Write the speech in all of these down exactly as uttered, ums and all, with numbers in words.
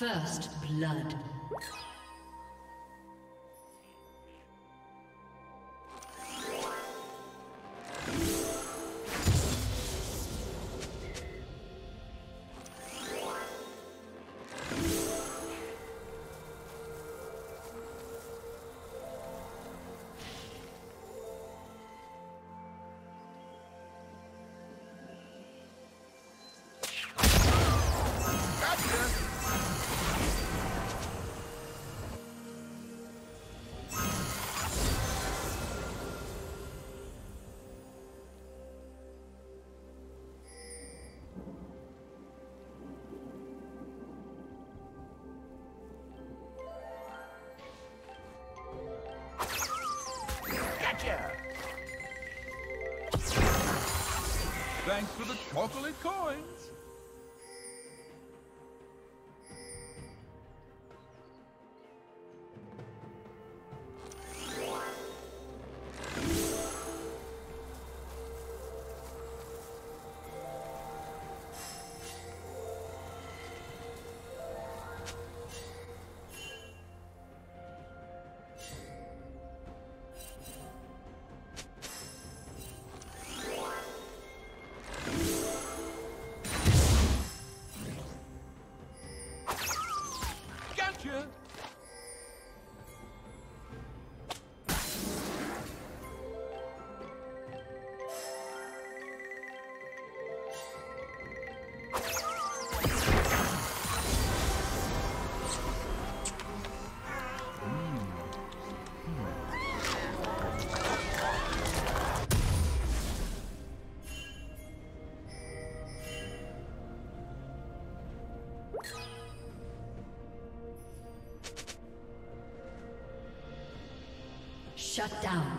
First blood. Thanks for the chocolate coins! Shut down.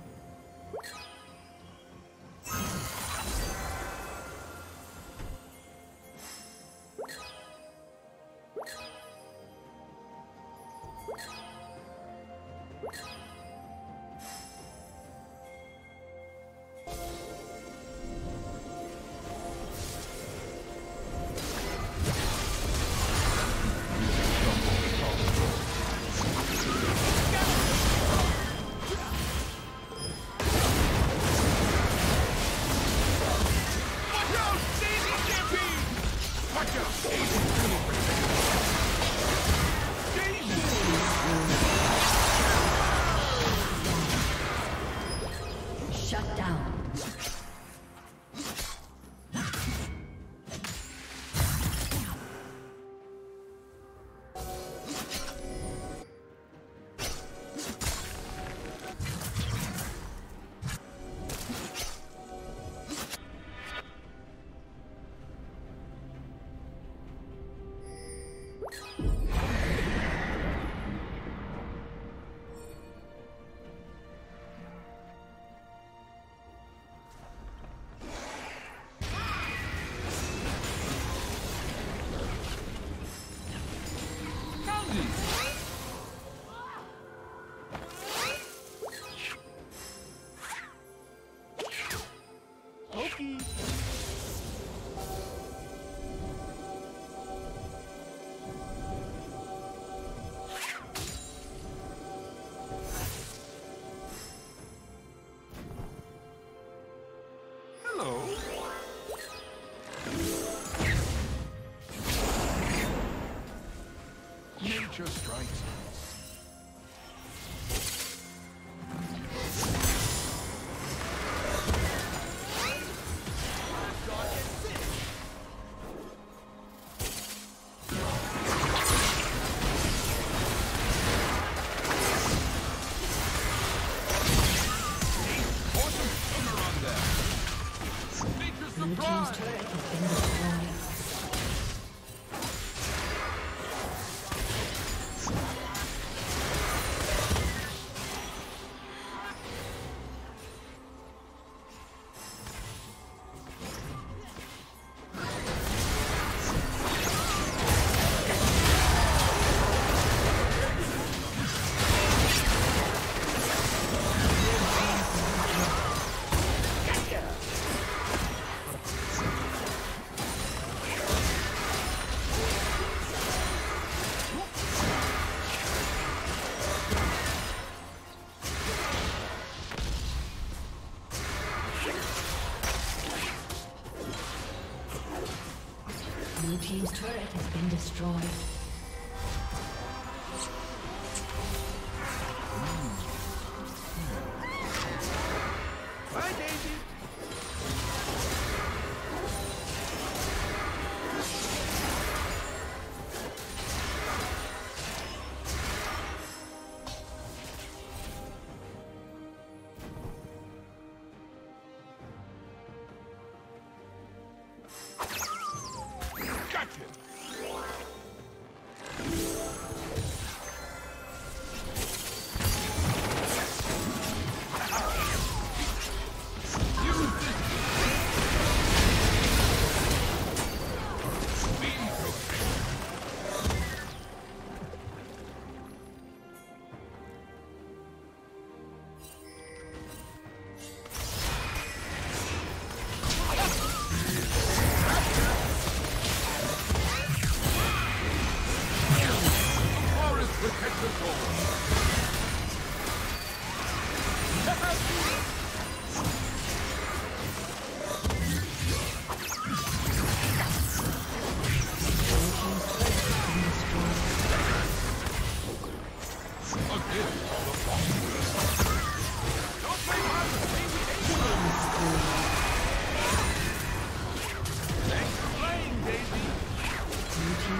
Nature strikes. His turret has been destroyed.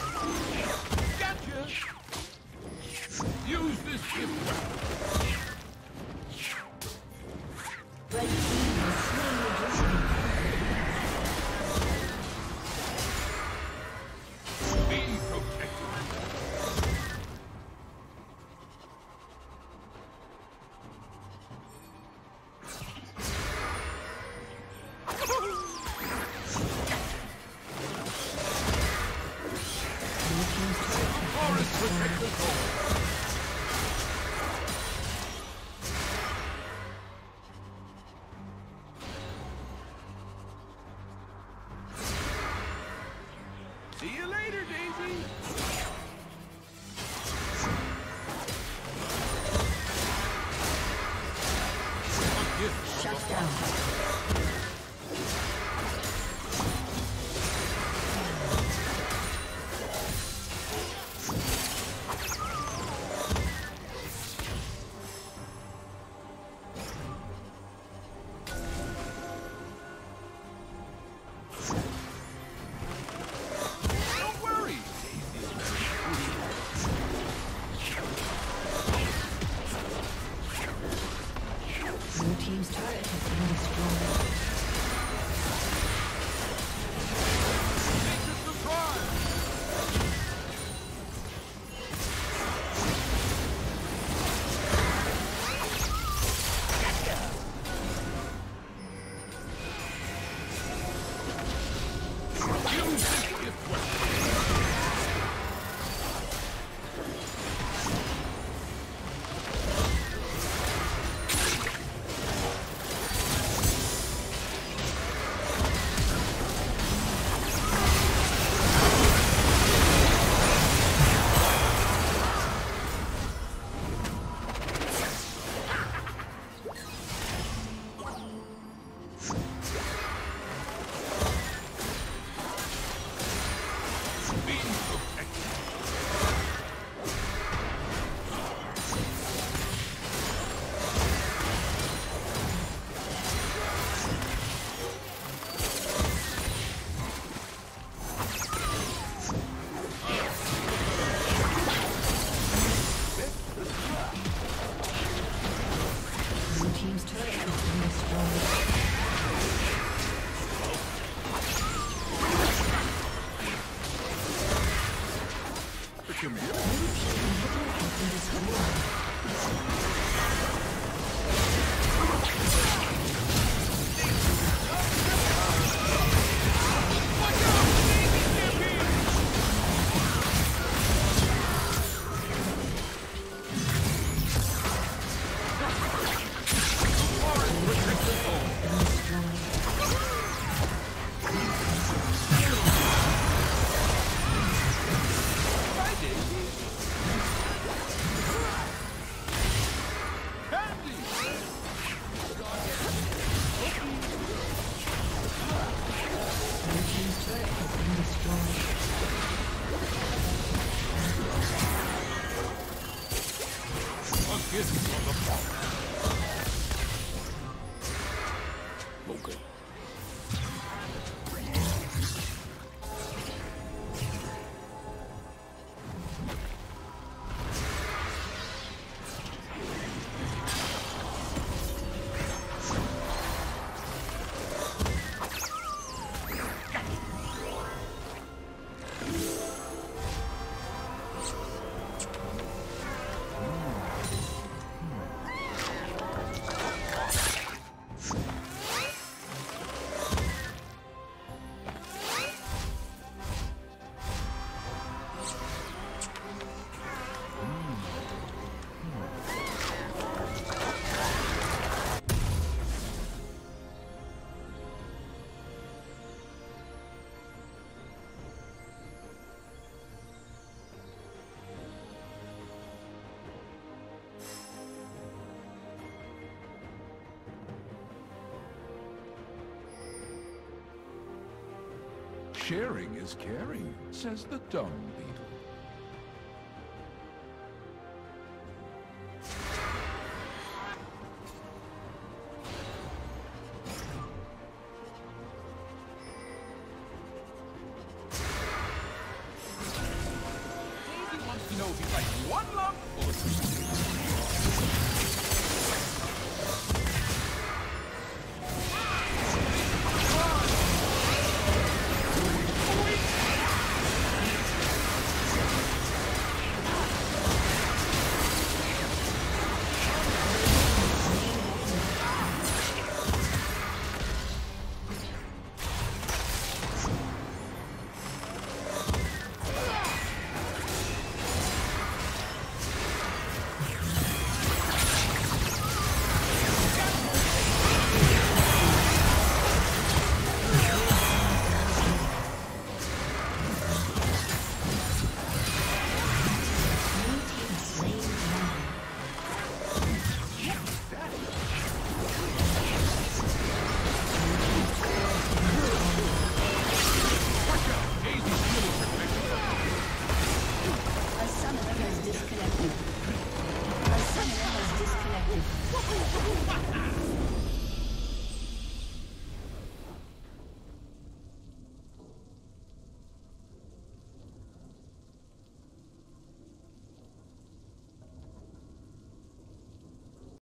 Gotcha! Use this ship well. Red team is slain. Being protected. See you later, Daisy! Sharing is caring, says the dung beetle. Closing like one lump.